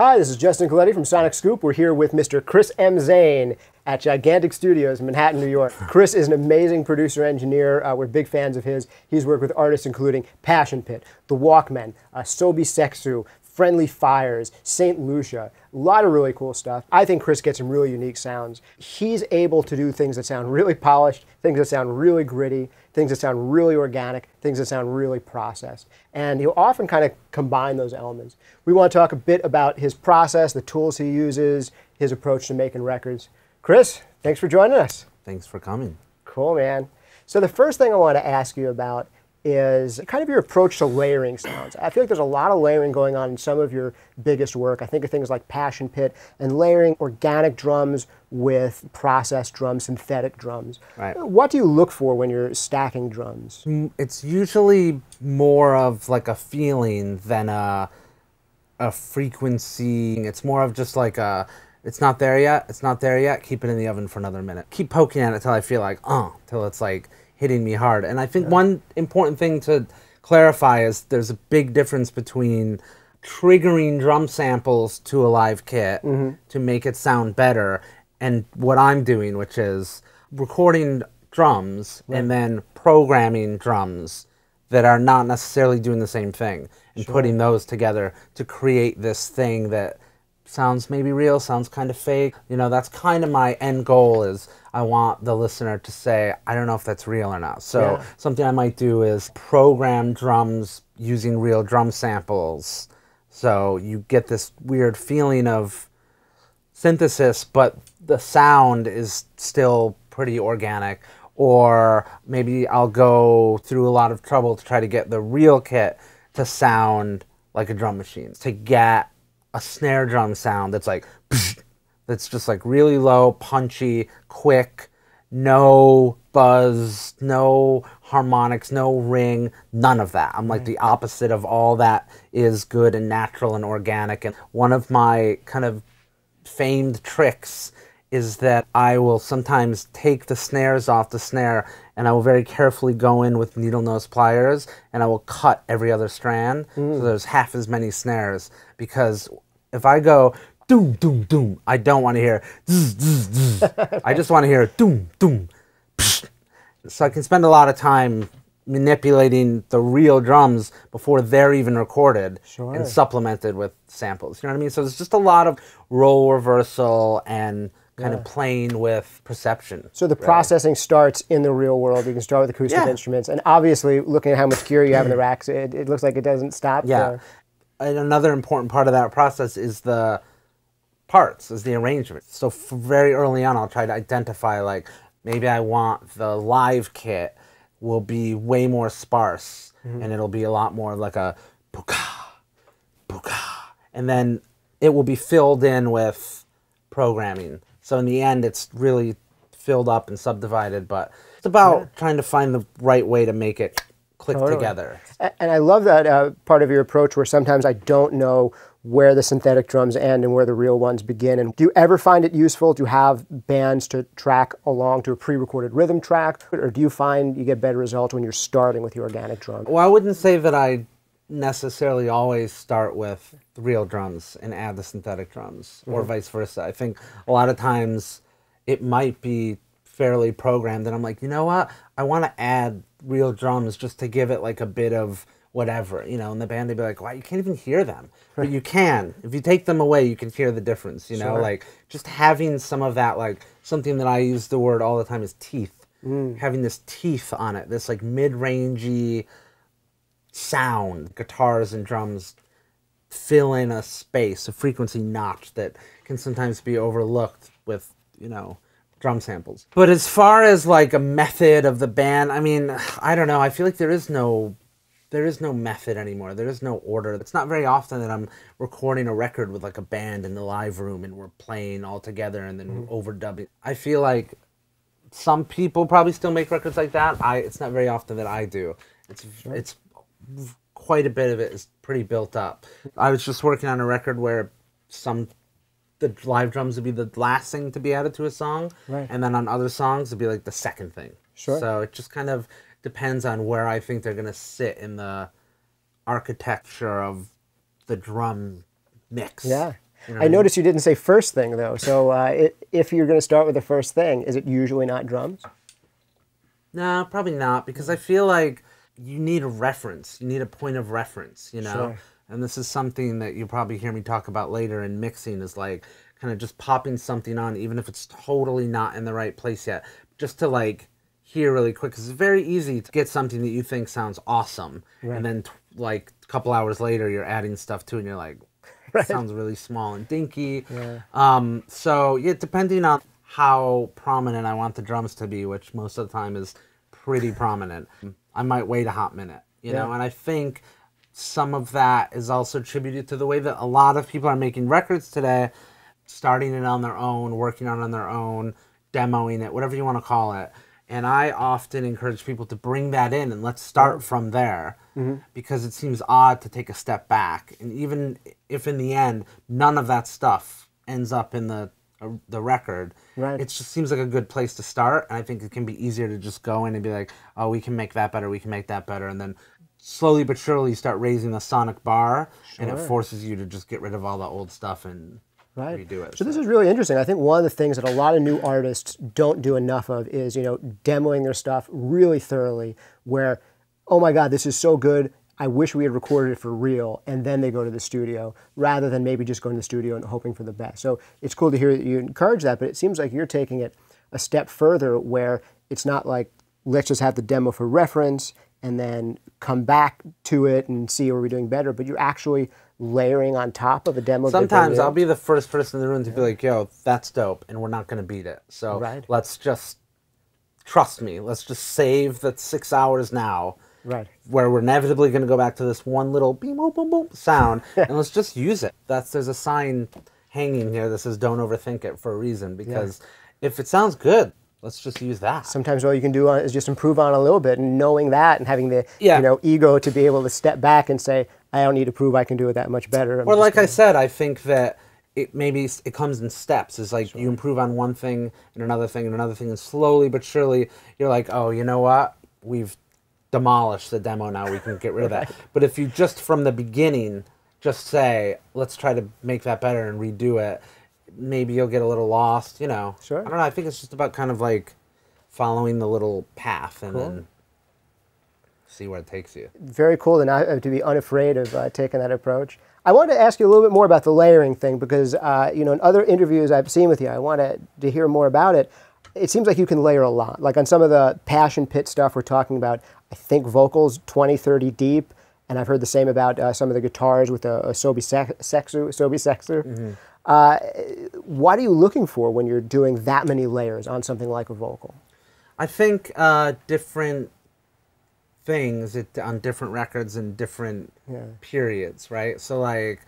Hi, this is Justin Colletti from Sonic Scoop. We're here with Mr. Chris M. Zane at Gigantic Studios in Manhattan, New York. Chris is an amazing producer-engineer. We're big fans of his. He's worked with artists including Passion Pit, The Walkmen, Asobi Seksu, Friendly Fires, Saint Lucia, a lot of really cool stuff. I think Chris gets some really unique sounds. He's able to do things that sound really polished, things that sound really gritty, things that sound really organic, things that sound really processed. And he'll often kind of combine those elements. We want to talk a bit about his process, the tools he uses, his approach to making records. Chris, thanks for joining us. Thanks for coming. Cool, man. So the first thing I want to ask you about is kind of your approach to layering sounds. I feel like there's a lot of layering going on in some of your biggest work. I think of things like Passion Pit and layering organic drums with processed drums, synthetic drums. Right. What do you look for when you're stacking drums? It's usually more of like a feeling than a frequency. It's more of just like a, it's not there yet, it's not there yet, keep it in the oven for another minute. Keep poking at it till I feel like, oh, till it's like, hitting me hard. And I think one important thing to clarify is there's a big difference between triggering drum samples to a live kit to make it sound better and what I'm doing, which is recording drums and then programming drums that are not necessarily doing the same thing and putting those together to create this thing that sounds maybe real, sounds kind of fake. You know, that's kind of my end goal is I want the listener to say, I don't know if that's real or not. So something I might do is program drums using real drum samples. So you get this weird feeling of synthesis, but the sound is still pretty organic. Or maybe I'll go through a lot of trouble to try to get the real kit to sound like a drum machine, to get a snare drum sound that's like, that's just like really low, punchy, quick, no buzz, no harmonics, no ring, none of that. I'm like the opposite of all that is good and natural and organic. And one of my kind of famed tricks is that I will sometimes take the snares off the snare and I will very carefully go in with needle nose pliers and I will cut every other strand so there's half as many snares, because if I go doom, doom, doom, I don't want to hear zzz, zzz, zzz. I just want to hear doom, doom. Psh. So I can spend a lot of time manipulating the real drums before they're even recorded and supplemented with samples. You know what I mean? So there's just a lot of role reversal and kind of playing with perception. So the processing starts in the real world. You can start with acoustic instruments. And obviously, looking at how much gear you have in the racks, it looks like it doesn't stop there. And another important part of that process is the parts, is the arrangement. So very early on, I'll try to identify, like, maybe I want the live kit will be way more sparse, and it'll be a lot more like a buka, buka. And then it will be filled in with programming. So in the end, it's really filled up and subdivided, but it's about trying to find the right way to make it click together. And I love that part of your approach where sometimes I don't know where the synthetic drums end and where the real ones begin. And do you ever find it useful to have bands to track along to a pre-recorded rhythm track? Or do you find you get better results when you're starting with the organic drum? Well, I wouldn't say that I necessarily always start with the real drums and add the synthetic drums or vice versa. I think a lot of times it might be fairly programmed and I'm like, you know what? I want to add real drums just to give it like a bit of whatever, you know, and the band, they'd be like, wow, you can't even hear them. But you can. If you take them away, you can hear the difference, you know, like just having some of that, like something that I use the word all the time is teeth. Having this teeth on it, this like mid-rangey sound, guitars and drums fill in a space, a frequency notch that can sometimes be overlooked with, you know, drum samples. But as far as like a method of the band, I mean, I don't know. I feel like there is no method anymore. There is no order. It's not very often that I'm recording a record with like a band in the live room and we're playing all together and then we're overdubbing. I feel like some people probably still make records like that. It's not very often that I do. It's quite a bit of it is pretty built up. I was just working on a record where the live drums would be the last thing to be added to a song, and then on other songs it'd be like the second thing. So it just kind of depends on where I think they're gonna sit in the architecture of the drum mix. Yeah, Right. I noticed you didn't say first thing, though. So if you're going to start with the first thing, is it usually not drums? No, probably not, because I feel like you need a reference. You need a point of reference, you know? Sure. And this is something that you'll probably hear me talk about later in mixing, is like kind of just popping something on, even if it's totally not in the right place yet, just to like hear really quick. Because it's very easy to get something that you think sounds awesome. Right. And then like a couple hours later, you're adding stuff to it and you're like, right. Sounds really small and dinky. Yeah. So yeah, depending on how prominent I want the drums to be, which most of the time is pretty prominent, I might wait a hot minute, you know? And I think some of that is also attributed to the way that a lot of people are making records today, starting it on their own, working on it on their own, demoing it, whatever you want to call it. And I often encourage people to bring that in and let's start from there, because it seems odd to take a step back. And even if in the end, none of that stuff ends up in the record, right. It just seems like a good place to start. And I think it can be easier to just go in and be like, oh, we can make that better, we can make that better. And then slowly but surely you start raising the sonic bar, and it forces you to just get rid of all the old stuff and... Right. Redo it, so this is really interesting. I think one of the things that a lot of new artists don't do enough of is, you know, demoing their stuff really thoroughly where, oh my God, this is so good, I wish we had recorded it for real, and then they go to the studio rather than maybe just going to the studio and hoping for the best. So it's cool to hear that you encourage that, but it seems like you're taking it a step further where it's not like, let's just have the demo for reference and then come back to it and see what we're doing better, but you're actually layering on top of a demo. Sometimes I'll be the first person in the room to be like, yo, that's dope, and we're not going to beat it. So let's just, trust me, let's just save the 6 hours now where we're inevitably going to go back to this one little beep, boop, boop, boop sound, and let's just use it. There's a sign hanging here that says don't overthink it for a reason, because if it sounds good, let's just use that. Sometimes all you can do is just improve on a little bit, and knowing that and having the you know, ego to be able to step back and say, I don't need to prove I can do it that much better. Or like I said, I think that it maybe it comes in steps. It's like you improve on one thing and another thing and another thing, and slowly but surely you're like, oh, you know what? We've demolished the demo now. We can get rid of that. But if you just from the beginning just say, let's try to make that better and redo it, maybe you'll get a little lost, you know. I don't know. I think it's just about kind of like following the little path and then see where it takes you. Very cool to be unafraid of taking that approach. I wanted to ask you a little bit more about the layering thing because, you know, in other interviews I've seen with you, I wanted to hear more about it. It seems like you can layer a lot. Like on some of the Passion Pit stuff we're talking about, I think vocals 20, 30 deep, and I've heard the same about some of the guitars with Asobi Seksu. What are you looking for when you're doing that many layers on something like a vocal? I think different things on different records and different periods, right? So like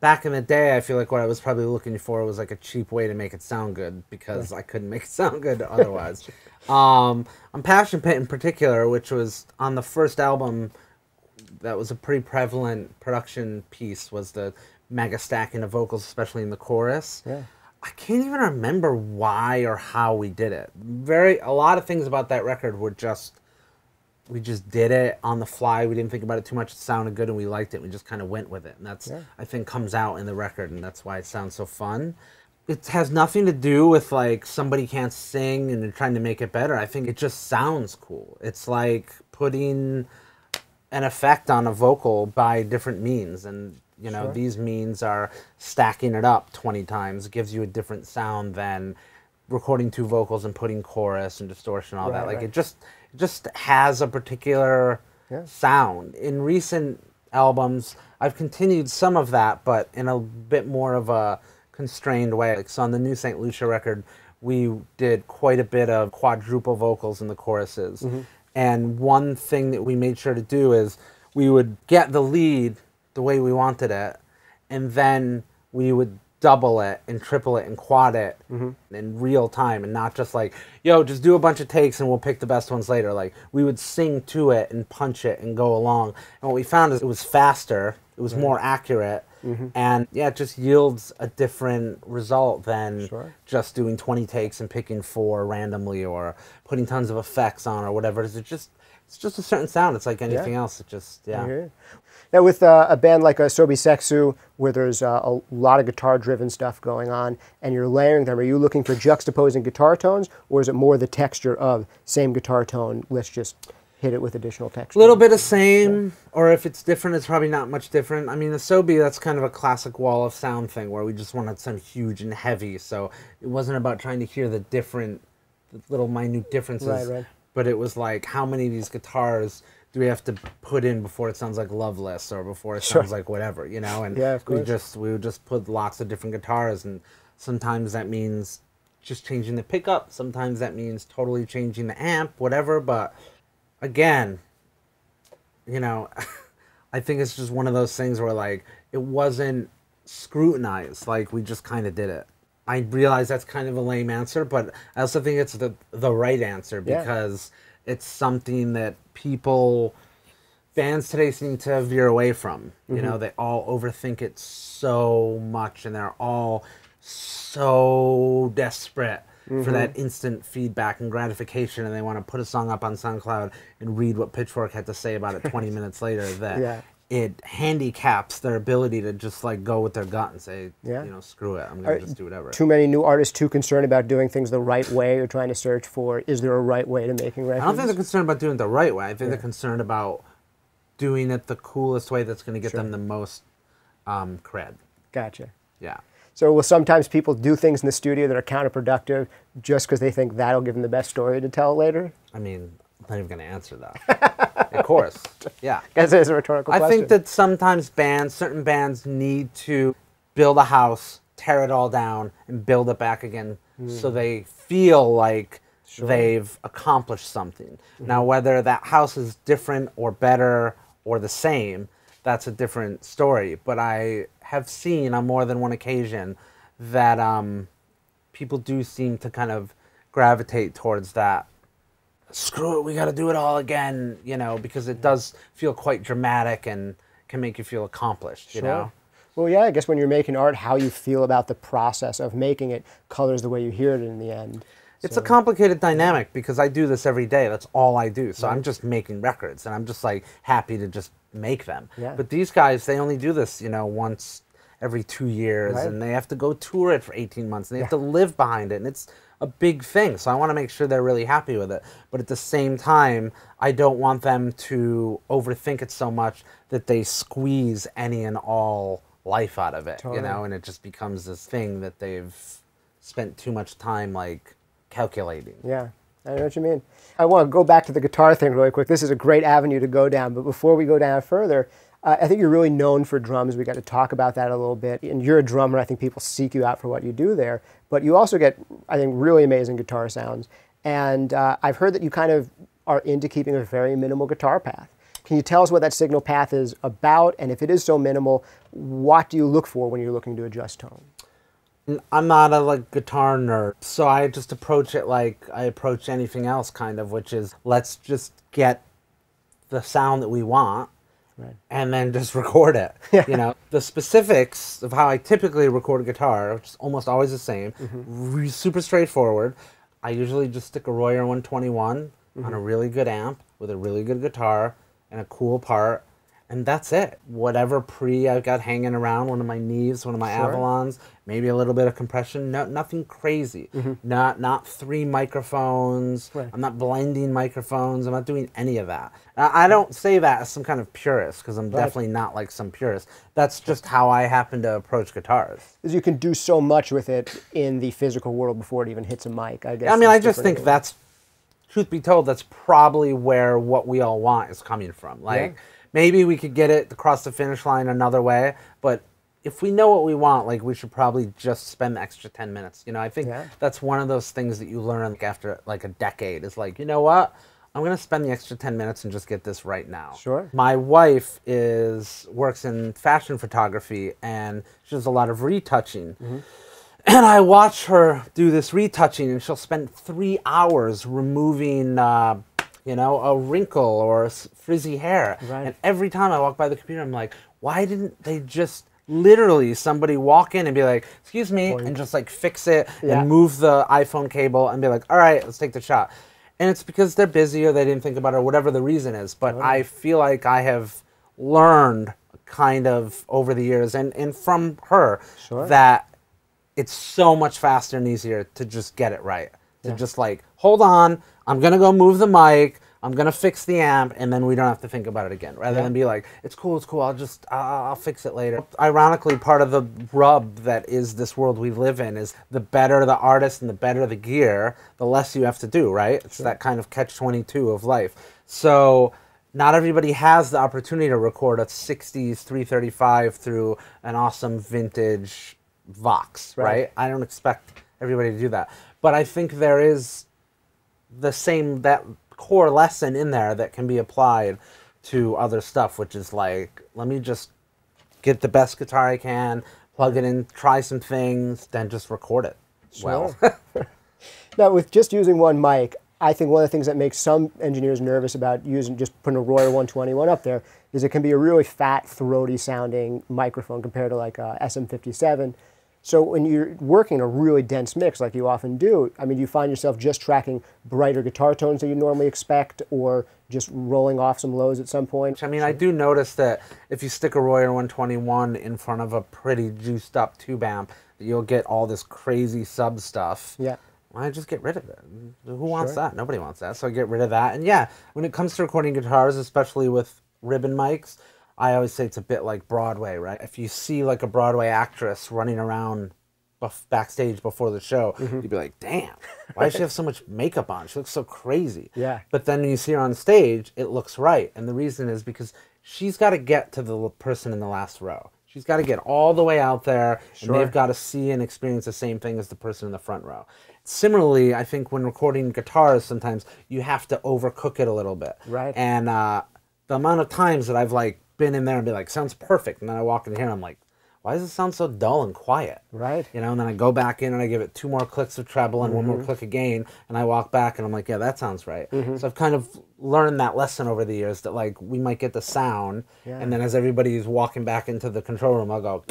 back in the day, I feel like what I was probably looking for was like a cheap way to make it sound good because I couldn't make it sound good otherwise. On Passion Pit in particular, which was on the first album, that was a pretty prevalent production piece, was the mega stacking of vocals, especially in the chorus. I can't even remember why or how we did it. A lot of things about that record were just, we just did it on the fly. We didn't think about it too much. It sounded good and we liked it. We just kind of went with it. And that's, I think, comes out in the record, and that's why it sounds so fun. It has nothing to do with like somebody can't sing and they're trying to make it better. I think it just sounds cool. It's like putting an effect on a vocal by different means, and you know, these means are stacking it up 20 times. It gives you a different sound than recording two vocals and putting chorus and distortion and all that. Like it just has a particular sound. In recent albums, I've continued some of that, but in a bit more of a constrained way. Like, so on the new Saint Lucia record, we did quite a bit of quadruple vocals in the choruses. And one thing that we made sure to do is we would get the lead the way we wanted it, and then we would double it and triple it and quad it in real time, and not just like, yo, just do a bunch of takes and we'll pick the best ones later. Like, we would sing to it and punch it and go along. And what we found is it was faster, it was more accurate, and yeah, it just yields a different result than just doing 20 takes and picking 4 randomly or putting tons of effects on or whatever. It's just It's just a certain sound. It's like anything else. It just, yeah. Now with a band like Asobi Seksu, where there's a lot of guitar-driven stuff going on, and you're layering them, are you looking for juxtaposing guitar tones, or is it more the texture of same guitar tone, let's just hit it with additional texture? A little bit of same, or if it's different, it's probably not much different. I mean, Asobi, that's kind of a classic wall of sound thing, where we just wanted something huge and heavy, so it wasn't about trying to hear the different, the little minute differences. Right. But it was like, how many of these guitars do we have to put in before it sounds like Loveless or before it sounds like whatever, you know? And we would just put lots of different guitars, and sometimes that means just changing the pickup, sometimes that means totally changing the amp, whatever. But again, you know, I think it's just one of those things where, like, it wasn't scrutinized. Like, we just kind of did it. I realize that's kind of a lame answer, but I also think it's the right answer, because it's something that fans today seem to veer away from. You know, they all overthink it so much, and they're all so desperate for that instant feedback and gratification, and they want to put a song up on SoundCloud and read what Pitchfork had to say about it 20 minutes later. That it handicaps their ability to just, like, go with their gut and say, you know, screw it, I'm going to just do whatever. Too many new artists too concerned about doing things the right way, or trying to search for, is there a right way to making records? I don't think they're concerned about doing it the right way. I think they're concerned about doing it the coolest way that's going to get them the most cred. Gotcha. Yeah. So will sometimes people do things in the studio that are counterproductive just because they think that'll give them the best story to tell later? I mean, I'm not even going to answer that. Of course, That's a rhetorical question. I think that sometimes bands, certain bands, need to build a house, tear it all down, and build it back again, so they feel like they've accomplished something. Now, whether that house is different or better or the same, that's a different story. But I have seen on more than one occasion that people do seem to kind of gravitate towards that. Screw it, we got to do it all again, you know, because it does feel quite dramatic and can make you feel accomplished, you know? Well, yeah, I guess when you're making art, how you feel about the process of making it colors the way you hear it in the end. It's a complicated dynamic, because I do this every day. That's all I do. So I'm just making records, and I'm just, like, happy to just make them. But these guys, they only do this, you know, once every 2 years, and they have to go tour it for 18 months, and they have to live behind it, and it's a big thing. So I want to make sure they're really happy with it. But at the same time, I don't want them to overthink it so much that they squeeze any and all life out of it, you know, and it just becomes this thing that they've spent too much time, like, calculating. Yeah, I know what you mean. I want to go back to the guitar thing really quick. This is a great avenue to go down, but before we go down further, I think you're really known for drums. We got to talk about that a little bit. And you're a drummer. I think people seek you out for what you do there. But you also get, I think, really amazing guitar sounds. And I've heard that you kind of are into keeping a very minimal guitar path. Can you tell us what that signal path is about? And if it is so minimal, what do you look for when you're looking to adjust tone? I'm not a, like, guitar nerd, so I just approach it like I approach anything else, kind of, which is, let's just get the sound that we want. And then just record it. You know, the specifics of how I typically record a guitar, which is almost always the same, super straightforward. I usually just stick a Royer 121 on a really good amp with a really good guitar and a cool part, and that's it. Whatever pre I've got hanging around, one of my Neves, one of my Avalons, maybe a little bit of compression, nothing crazy. Not three microphones. I'm not blending microphones. I'm not doing any of that. I don't say that as some kind of purist, because I'm definitely not, like, some purist. That's just how I happen to approach guitars. Because you can do so much with it in the physical world before it even hits a mic, I guess. I mean, I just think that's, truth be told, that's probably where what we all want is coming from. Like, maybe we could get it across the finish line another way, but if we know what we want, like, we should probably just spend the extra 10 minutes. You know, I think that's one of those things that you learn, like, after, like, a decade. It's like, you know what? I'm going to spend the extra 10 minutes and just get this right now. My wife works in fashion photography, and she does a lot of retouching. And I watch her do this retouching, and she'll spend 3 hours removing you know, a wrinkle or a frizzy hair. And every time I walk by the computer, I'm like, why didn't they just literally somebody walk in and be like, excuse me, and just, like, fix it and move the iPhone cable and be like, all right, let's take the shot. and it's because they're busy or they didn't think about it or whatever the reason is. But I feel like I have learned kind of over the years and from her that it's so much faster and easier to just get it right. To just like, hold on, I'm going to go move the mic, I'm going to fix the amp, and then we don't have to think about it again. Rather than be like, it's cool, I'll just, I'll fix it later. Ironically, part of the rub that is this world we live in is the better the artist and the better the gear, the less you have to do, right? It's that kind of catch-22 of life. So not everybody has the opportunity to record a 60s 335 through an awesome vintage Vox, right? I don't expect everybody to do that. But I think there is the same, that core lesson in there that can be applied to other stuff, which is like, let me just get the best guitar I can, plug it in, try some things, then just record it. Now, with just using one mic, I think one of the things that makes some engineers nervous about using just putting a Royer 121 up there is it can be a really fat, throaty sounding microphone compared to like a SM57. So when you're working a really dense mix like you often do, I mean, you find yourself just tracking brighter guitar tones than you normally expect or just rolling off some lows at some point. I mean, I do notice that if you stick a Royer 121 in front of a pretty juiced up tube amp, you'll get all this crazy sub stuff. Yeah. I just get rid of it. Who wants that? Nobody wants that. So I get rid of that. And yeah, when it comes to recording guitars, especially with ribbon mics, I always say it's a bit like Broadway, right? If you see like a Broadway actress running around backstage before the show, you'd be like, damn, why does she have so much makeup on? She looks so crazy. Yeah. But then when you see her on stage, it looks right. And the reason is because she's got to get to the person in the last row. She's got to get all the way out there, and they've got to see and experience the same thing as the person in the front row. Similarly, I think when recording guitars, sometimes you have to overcook it a little bit. Right. And the amount of times that I've like been in there and be like, sounds perfect, and then I walk in here and I'm like, why does it sound so dull and quiet? Right. You know, and then I go back in and I give it two more clicks of treble and one more click again, and I walk back and I'm like, yeah, that sounds right. So I've kind of learned that lesson over the years that like we might get the sound, and then as everybody's walking back into the control room, I'll go,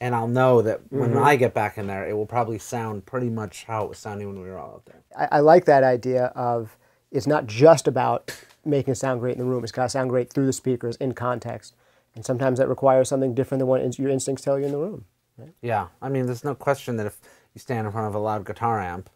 and I'll know that when I get back in there, it will probably sound pretty much how it was sounding when we were all out there. I like that idea of it's not just about making it sound great in the room. It's got to sound great through the speakers in context. And sometimes that requires something different than what your instincts tell you in the room. Right? Yeah. I mean, there's no question that if you stand in front of a loud guitar amp,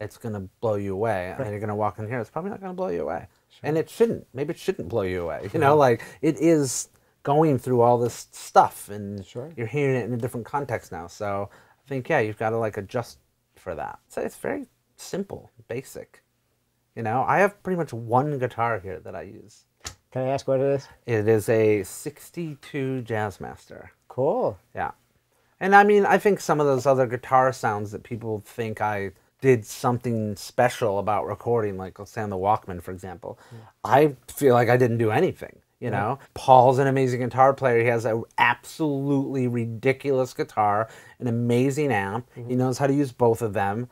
it's going to blow you away. Right. And you're going to walk in here, it's probably not going to blow you away. Sure. And it shouldn't. Maybe it shouldn't blow you away. You know, like, it is going through all this stuff, and you're hearing it in a different context now. So I think, yeah, you've got to, like, adjust for that. So it's very simple, basic. You know, I have pretty much one guitar here that I use. Can I ask what it is? It is a 62 Jazzmaster. Cool. Yeah. And I mean, I think some of those other guitar sounds that people think I did something special about recording, like let's say on the Walkman, for example, I feel like I didn't do anything, you know? Paul's an amazing guitar player. He has an absolutely ridiculous guitar, an amazing amp. He knows how to use both of them.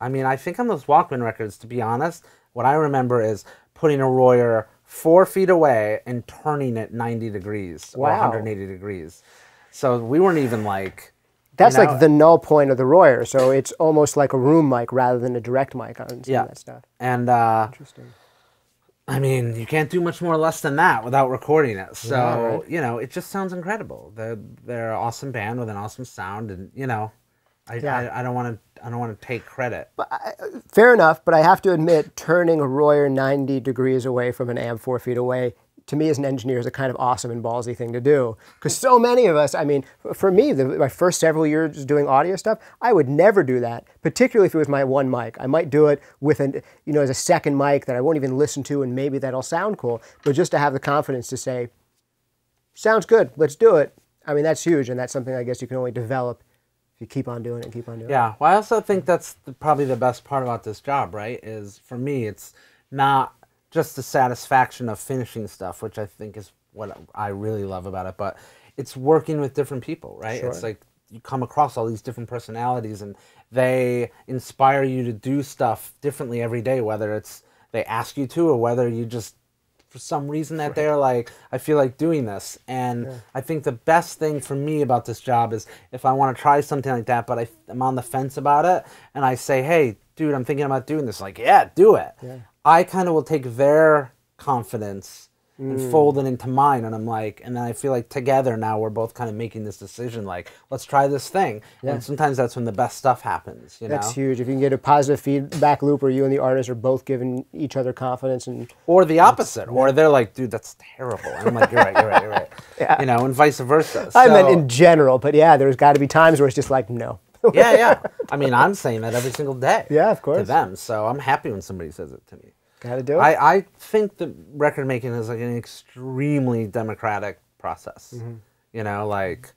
I mean, I think on those Walkman records, to be honest, what I remember is putting a Royer 4 feet away and turning it 90 degrees or 180 degrees. So we weren't even like... That's like the null point of the Royer. So it's almost like a room mic rather than a direct mic on some of that stuff. And, interesting. I mean, you can't do much more or less than that without recording it. So, you know, it just sounds incredible. They're an awesome band with an awesome sound and, you know... I don't want to take credit. But fair enough, but I have to admit, turning a Royer 90 degrees away from an amp 4 feet away, to me as an engineer, is a kind of awesome and ballsy thing to do. Because so many of us, I mean, for me, my first several years doing audio stuff, I would never do that, particularly if it was my one mic. I might do it with, you know, as a second mic that I won't even listen to, and maybe that'll sound cool. But just to have the confidence to say, sounds good, let's do it. I mean, that's huge, and that's something I guess you can only develop you keep on doing it and keep on doing it. Yeah, well, I also think that's probably the best part about this job, right, is for me it's not just the satisfaction of finishing stuff, which I think is what I really love about it, but it's working with different people, right? It's like you come across all these different personalities and they inspire you to do stuff differently every day, whether it's they ask you to or whether you just, for some reason that they're like, I feel like doing this. And I think the best thing for me about this job is if I want to try something like that, but I'm on the fence about it, and I say, hey, dude, I'm thinking about doing this. Like, yeah, do it. Yeah. I kind of will take their confidence and fold it into mine. And I'm like, and then I feel like together now we're both kind of making this decision, like, let's try this thing. Yeah. And sometimes that's when the best stuff happens, you know? That's huge. If you can get a positive feedback loop where you and the artist are both giving each other confidence. And or the opposite. Yeah. Or they're like, dude, that's terrible. And I'm like, you're right, you're right, you're right. Yeah. You know, and vice versa. So, I meant in general, but yeah, there's got to be times where it's just like, no. Yeah, yeah. I mean, I'm saying that every single day. Yeah, of course. To them. So I'm happy when somebody says it to me. Gotta do it. I think the record making is like an extremely democratic process. Mm-hmm. You know, like,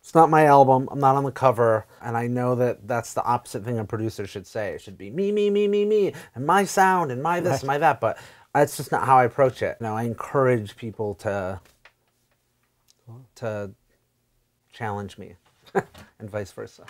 it's not my album, I'm not on the cover, and I know that that's the opposite thing a producer should say. It should be me, me, me, me, me, and my sound, and my this, and my that, but that's just not how I approach it. You know, I encourage people to challenge me, and vice versa.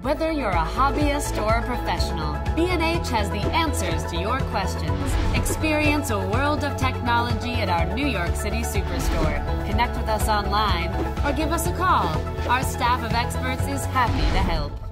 Whether you're a hobbyist or a professional, B&H has the answers to your questions. Experience a world of technology at our New York City Superstore. Connect with us online or give us a call. Our staff of experts is happy to help.